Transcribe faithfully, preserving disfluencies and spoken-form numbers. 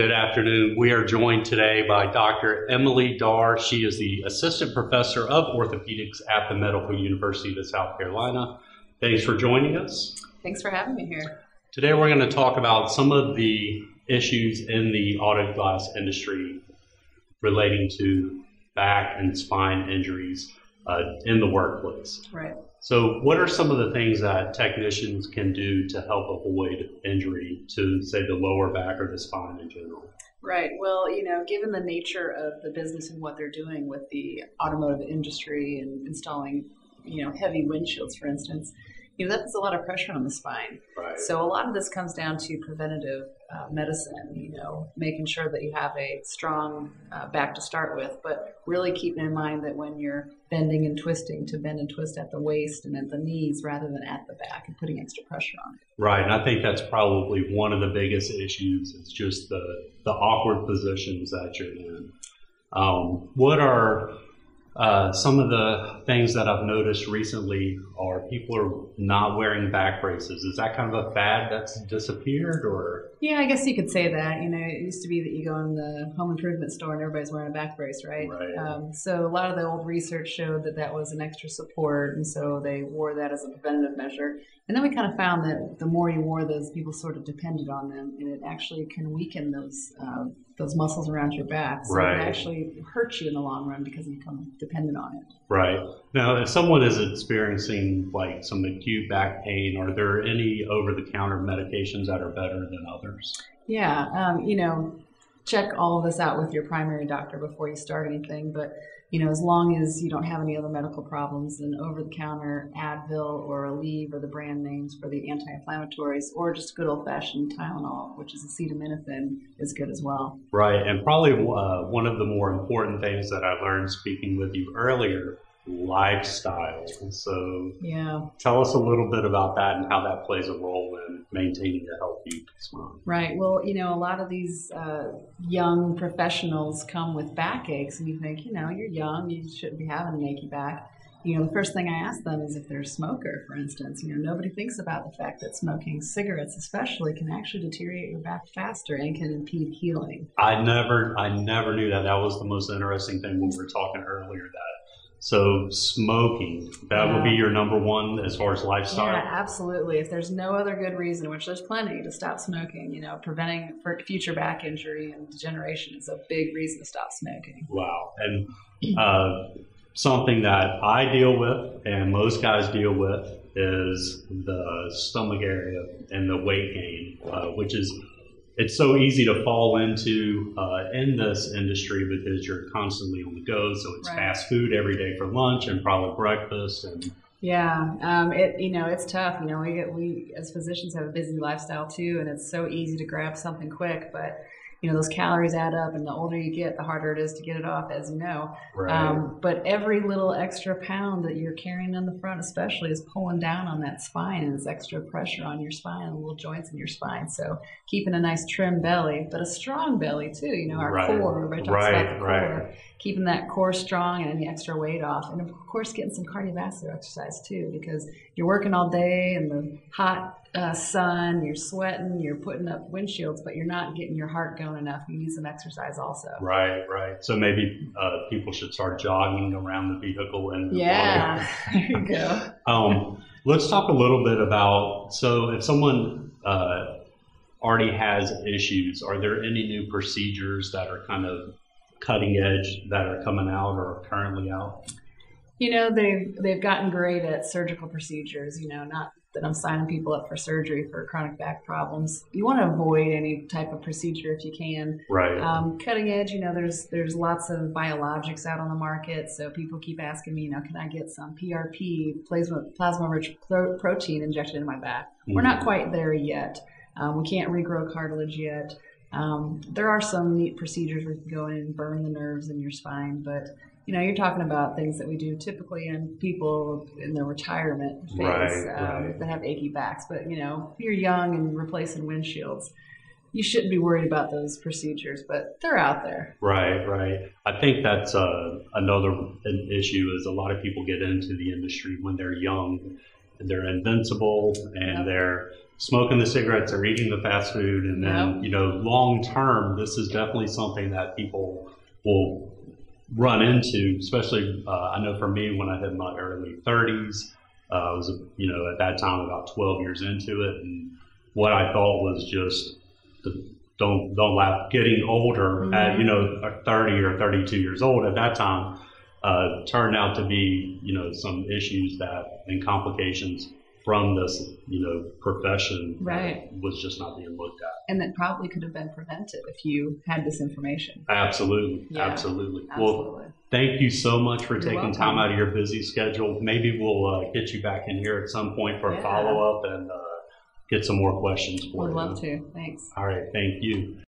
Good afternoon. We are joined today by Doctor Emily Darr. She is the Assistant Professor of Orthopedics at the Medical University of South Carolina. Thanks for joining us. Thanks for having me here. Today we're going to talk about some of the issues in the auto glass industry relating to back and spine injuries uh, in the workplace. Right. So what are some of the things that technicians can do to help avoid injury to, say, the lower back or the spine in general? Right. Well, you know, given the nature of the business and what they're doing with the automotive industry and installing, you know, heavy windshields, for instance, you know, that puts a lot of pressure on the spine. Right. So a lot of this comes down to preventative uh, medicine, you know, making sure that you have a strong uh, back to start with, but really keeping in mind that when you're bending and twisting, to bend and twist at the waist and at the knees rather than at the back and putting extra pressure on it. Right, and I think that's probably one of the biggest issues is just the, the awkward positions that you're in. Um, what are... Uh, some of the things that I've noticed recently are people are not wearing back braces. Is that kind of a fad that's disappeared, or? Yeah, I guess you could say that. You know, it used to be that you go in the home improvement store and everybody's wearing a back brace, right? Right. Um, so a lot of the old research showed that that was an extra support, and so they wore that as a preventative measure. And then we kind of found that the more you wore those, people sort of depended on them, and it actually can weaken those uh, those muscles around your back. So right. It can actually hurt you in the long run because you become dependent on it. Right. Now, if someone is experiencing like some acute back pain, are there any over-the-counter medications that are better than others? Yeah, um, you know, check all of this out with your primary doctor before you start anything, but you know, as long as you don't have any other medical problems, then over-the-counter Advil or Aleve or the brand names for the anti-inflammatories, or just good old-fashioned Tylenol, which is acetaminophen, is good as well. Right, and probably uh, one of the more important things that I learned speaking with you earlier, lifestyle. So yeah, tell us a little bit about that and how that plays a role in maintaining a healthy spine. Right. Well, you know, a lot of these uh, young professionals come with backaches, and you think, you know, you're young, you shouldn't be having an achy back. You know, the first thing I ask them is if they're a smoker, for instance. You know, nobody thinks about the fact that smoking cigarettes especially can actually deteriorate your back faster and can impede healing. I never, I never knew that. That was the most interesting thing when we were talking earlier that So smoking, that yeah. would be your number one as far as lifestyle? Yeah, absolutely. If there's no other good reason, which there's plenty, to stop smoking, you know, preventing future back injury and degeneration is a big reason to stop smoking. Wow. And uh, something that I deal with and most guys deal with is the stomach area and the weight gain, uh, which is it's so easy to fall into uh, in this industry because you're constantly on the go. So it's right. fast food every day for lunch and probably breakfast. And yeah, um, it you know, it's tough. You know, we, we as physicians have a busy lifestyle too, and it's so easy to grab something quick. But you know, those calories add up, and the older you get, the harder it is to get it off, as you know. Right. Um, but every little extra pound that you're carrying on the front especially is pulling down on that spine, and it's extra pressure on your spine and the little joints in your spine. So keeping a nice trim belly, but a strong belly too, you know, our right. core, everybody talks right. about the core. Right. Keeping that core strong and any extra weight off. And of course, getting some cardiovascular exercise too, because you're working all day in the hot uh, sun, you're sweating, you're putting up windshields, but you're not getting your heart going enough. You need some exercise also. Right, right. So maybe uh, people should start jogging around the vehicle. And the yeah, there you go. um, let's talk a little bit about, so if someone uh, already has issues, are there any new procedures that are kind of cutting edge that are coming out or are currently out? You know, they've they've gotten great at surgical procedures. You know, not that I'm signing people up for surgery for chronic back problems. You want to avoid any type of procedure if you can. Right. Um, cutting edge, you know, there's there's lots of biologics out on the market. So people keep asking me, you know, can I get some P R P, plasma, plasma-rich pro- protein injected in my back? Mm-hmm. We're not quite there yet. Um, we can't regrow cartilage yet. Um, there are some neat procedures where you can go in and burn the nerves in your spine, but you know, you're talking about things that we do typically in people in their retirement phase right, um, right. that have achy backs. But you know, if you're young and replacing windshields, you shouldn't be worried about those procedures, but they're out there. Right, right. I think that's uh, another issue is a lot of people get into the industry when they're young, and they're invincible, and yep. they're smoking the cigarettes or eating the fast food. And then, yep. you know, long term, this is definitely something that people will run into, especially, uh, I know for me, when I hit my early thirties, uh, I was, you know, at that time about twelve years into it. And what I thought was just the, don't, don't laugh, getting older mm-hmm. at, you know, thirty or thirty-two years old at that time, uh, turned out to be, you know, some issues that and complications from this, you know, profession right. was just not being looked at. And that probably could have been prevented if you had this information. Absolutely. Yeah. Absolutely. Absolutely. Well, thank you so much for You're taking welcome. time out of your busy schedule. Maybe we'll uh, get you back in here at some point for yeah. a follow-up and uh, get some more questions for We'd you. Would love to. Thanks. All right. Thank you.